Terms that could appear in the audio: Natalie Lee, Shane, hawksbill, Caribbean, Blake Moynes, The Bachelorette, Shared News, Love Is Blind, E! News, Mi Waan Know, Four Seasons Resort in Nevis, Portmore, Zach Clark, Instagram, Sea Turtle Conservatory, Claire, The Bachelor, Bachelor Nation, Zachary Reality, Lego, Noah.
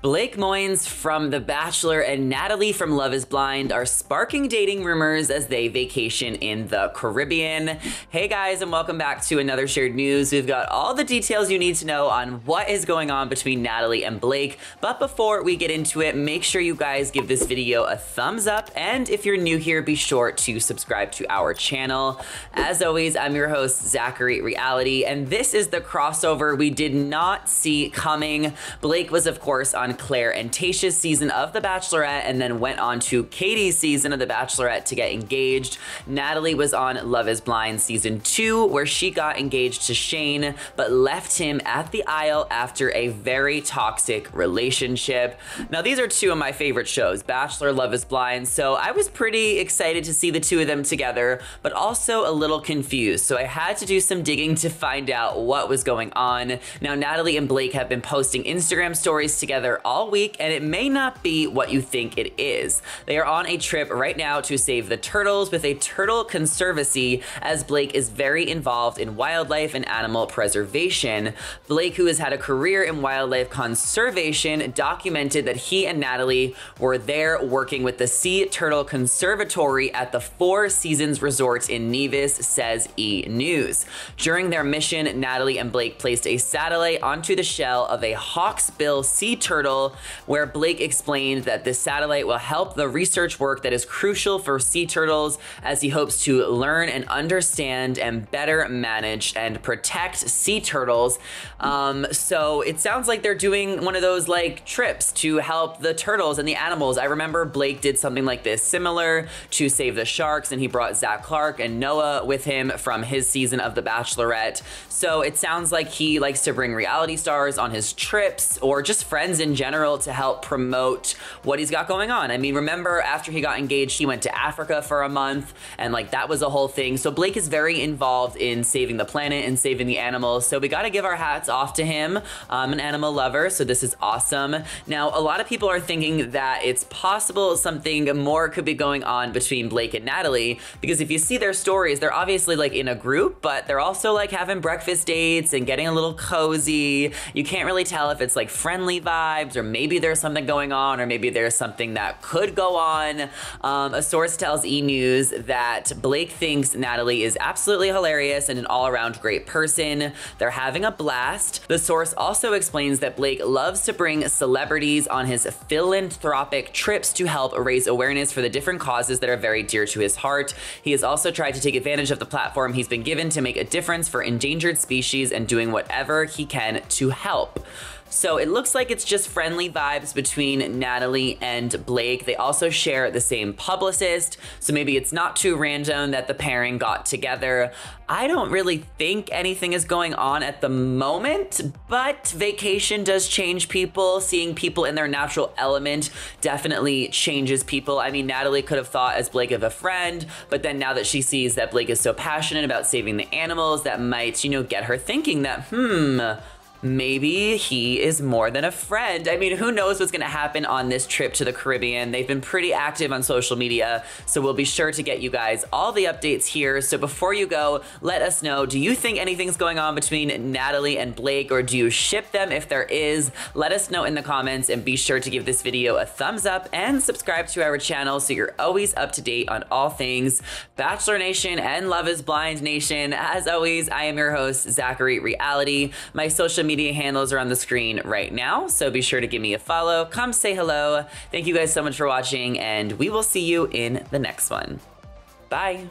Blake Moynes from The Bachelor and Natalie from Love Is Blind are sparking dating rumors as they vacation in the Caribbean. Hey guys, and welcome back to another Shared News. We've got all the details you need to know on what is going on between Natalie and Blake. But before we get into it, make sure you guys give this video a thumbs up. And if you're new here, be sure to subscribe to our channel. As always, I'm your host, Zachary Reality, and this is the crossover we did not see coming. Blake was, of course, on Claire and Tayshia's season of The Bachelorette and then went on to Katie's season of The Bachelorette to get engaged. Natalie was on Love Is Blind season 2 where she got engaged to Shane but left him at the aisle after a very toxic relationship. Now these are two of my favorite shows, Bachelor, Love Is Blind, so I was pretty excited to see the two of them together but also a little confused, so I had to do some digging to find out what was going on. Now Natalie and Blake have been posting Instagram stories together all week, and it may not be what you think it is. They are on a trip right now to save the turtles with a turtle conservancy, as Blake is very involved in wildlife and animal preservation. Blake, who has had a career in wildlife conservation, documented that he and Natalie were there working with the Sea Turtle Conservatory at the Four Seasons Resort in Nevis, says E! News. During their mission, Natalie and Blake placed a satellite onto the shell of a hawksbill sea turtle, where Blake explained that this satellite will help the research work that is crucial for sea turtles, as he hopes to learn and understand and better manage and protect sea turtles. So it sounds like they're doing one of those like trips to help the turtles and the animals. I remember Blake did something like this similar to Save the Sharks, and he brought Zach Clark and Noah with him from his season of The Bachelorette. So it sounds like he likes to bring reality stars on his trips or just friends in general to help promote what he's got going on. I mean, remember after he got engaged, he went to Africa for a month, and like that was a whole thing. So Blake is very involved in saving the planet and saving the animals. So we gotta give our hats off to him. I'm an animal lover, so this is awesome. Now, a lot of people are thinking that it's possible something more could be going on between Blake and Natalie, because if you see their stories, they're obviously like in a group, but they're also like having breakfast dates and getting a little cozy. You can't really tell if it's like friendly vibes, or maybe there's something going on, or maybe there's something that could go on. A source tells E! News that Blake thinks Natalie is absolutely hilarious and an all-around great person. They're having a blast. The source also explains that Blake loves to bring celebrities on his philanthropic trips to help raise awareness for the different causes that are very dear to his heart. He has also tried to take advantage of the platform he's been given to make a difference for endangered species and doing whatever he can to help. So it looks like it's just friendly vibes between Natalie and Blake. They also share the same publicist, so maybe it's not too random that the pairing got together. I don't really think anything is going on at the moment, but vacation does change people. Seeing people in their natural element definitely changes people. I mean, Natalie could have thought as Blake of a friend, but then now that she sees that Blake is so passionate about saving the animals, that might, you know, get her thinking that, maybe he is more than a friend. I mean, who knows what's gonna happen on this trip to the Caribbean? They've been pretty active on social media, so we'll be sure to get you guys all the updates here. So before you go, let us know, do you think anything's going on between Natalie and Blake, or do you ship them if there is? Let us know in the comments, and be sure to give this video a thumbs up and subscribe to our channel so you're always up to date on all things Bachelor Nation and Love Is Blind Nation. As always, I am your host, Zachary Reality. My social media handles are on the screen right now, so be sure to give me a follow. Come say hello. Thank you guys so much for watching, and we will see you in the next one. Bye.